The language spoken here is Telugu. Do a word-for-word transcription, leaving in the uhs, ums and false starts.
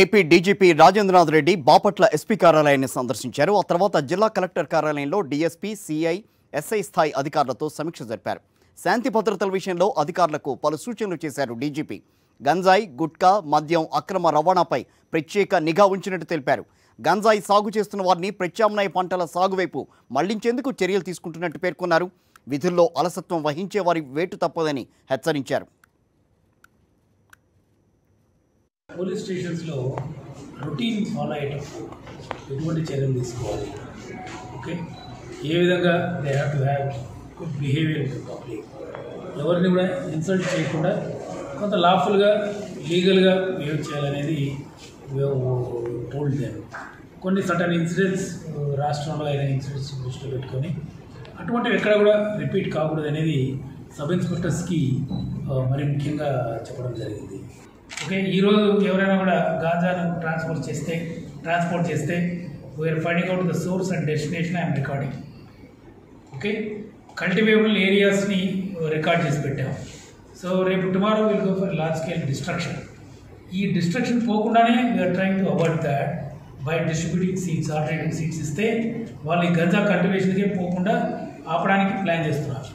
A P D G P Rajendranath Reddy Bapatla S P కార్యాలయాన్ని సందర్శించారు. ఆ తర్వాత జిల్లా కలెక్టర్ కార్యాలయంలో D S P, C I, S I స్థాయి అధికారులతో సమీక్ష జరిపారు. శాంతి భద్రతల విషయంలో అధికారులకు పలు సూచనలు చేశారు D G P. గంజాయి, గుట్కా, మద్యం అక్రమ రవాణాపై ప్రత్యేక నిఘా ఉంచినట్టు తెలిపారు. గంజాయి సాగు చేస్తున్న వారిని ప్రత్యామ్నాయ పంటల సాగువైపు మళ్లించేందుకు చర్యలు తీసుకుంటున్నట్టు పేర్కొన్నారు. విధుల్లో అలసత్వం వహించే వారి వేటు తప్పదని హెచ్చరించారు. పోలీస్ స్టేషన్స్లో రొటీన్ ఫాలో అయ్యేటప్పుడు ఎటువంటి చర్యలు తీసుకోవాలి, ఓకే, ఏ విధంగా they have to have good behaviour to public. ఎవరిని కూడా ఇన్సల్ట్ చేయకుండా కొంత లాఫుల్గా లీగల్గా బిహేవ్ చేయాలనేది మేము టోల్డ్ చేయాలి. కొన్ని సటన్ ఇన్సిడెంట్స్ రాష్ట్రంలో అయిన ఇన్సిడెంట్స్ దృష్టిలో పెట్టుకొని అటువంటివి ఎక్కడ కూడా రిపీట్ కాకూడదు అనేది సబ్ ఇన్స్పెక్టర్స్కి మరి ముఖ్యంగా చెప్పడం జరిగింది. ఓకే, ఈరోజు ఎవరైనా కూడా గాంజాను ట్రాన్స్ఫర్ చేస్తే ట్రాన్స్పోర్ట్ చేస్తే we are finding out the source and destination I'm recording. Okay, cultivable ఏరియాస్ని రికార్డ్ చేసి పెట్టాము. సో రేపు tomorrow will go for large scale destruction. ఈ డిస్ట్రక్షన్ పోకుండానే we are trying to avoid that by distributing seeds, alternative seeds ఇస్తే వాళ్ళు ఈ గంజా కల్టివేషన్కే పోకుండా ఆపడానికి ప్లాన్ చేస్తున్నారు.